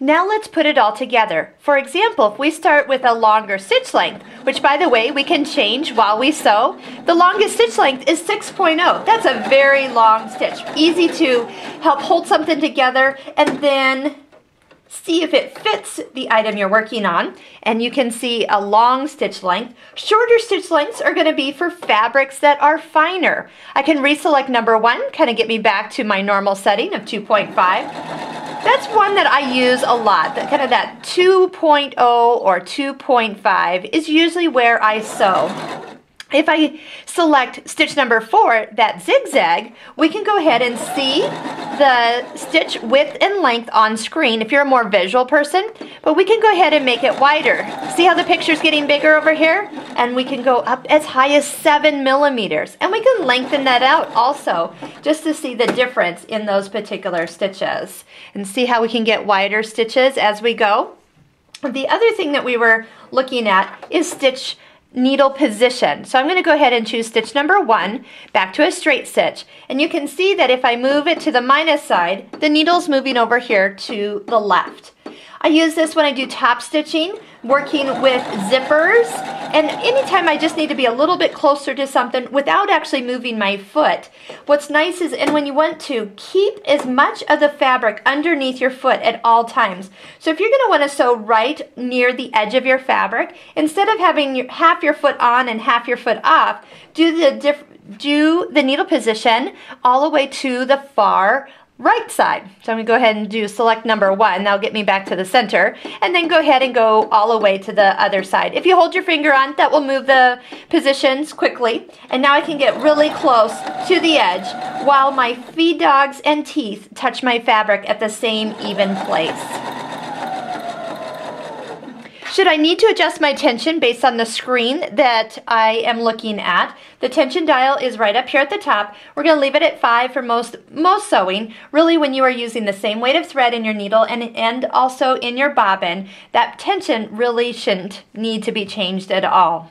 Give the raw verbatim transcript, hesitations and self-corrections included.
Now let's put it all together. For example, if we start with a longer stitch length, which by the way we can change while we sew, the longest stitch length is six point oh. That's a very long stitch. Easy to help hold something together and then see if it fits the item you're working on, and you can see a long stitch length. Shorter stitch lengths are going to be for fabrics that are finer. I can reselect number one, kind of get me back to my normal setting of two point five. That's one that I use a lot, that kind of that two point oh or two point five is usually where I sew. If I select stitch number four, that zigzag, we can go ahead and see the stitch width and length on screen if you're a more visual person, but we can go ahead and make it wider. See how the picture's getting bigger over here? And we can go up as high as seven millimeters, and we can lengthen that out also just to see the difference in those particular stitches and see how we can get wider stitches as we go. The other thing that we were looking at is stitch needle position. So I'm going to go ahead and choose stitch number one, back to a straight stitch. And you can see that if I move it to the minus side, the needle's moving over here to the left. I use this when I do top stitching, working with zippers, and anytime I just need to be a little bit closer to something without actually moving my foot. What's nice is, and when you want to, keep as much of the fabric underneath your foot at all times. So if you're going to want to sew right near the edge of your fabric, instead of having your, half your foot on and half your foot off, do the, diff, do the needle position all the way to the far right side. So I'm going to go ahead and do select number one. That'll get me back to the center, and then go ahead and go all the way to the other side. If you hold your finger on, that will move the positions quickly. And now I can get really close to the edge while my feed dogs and teeth touch my fabric at the same even place. Should I need to adjust my tension based on the screen that I am looking at, the tension dial is right up here at the top. We're going to leave it at five for most most sewing. Really, when you are using the same weight of thread in your needle and, and also in your bobbin, that tension really shouldn't need to be changed at all.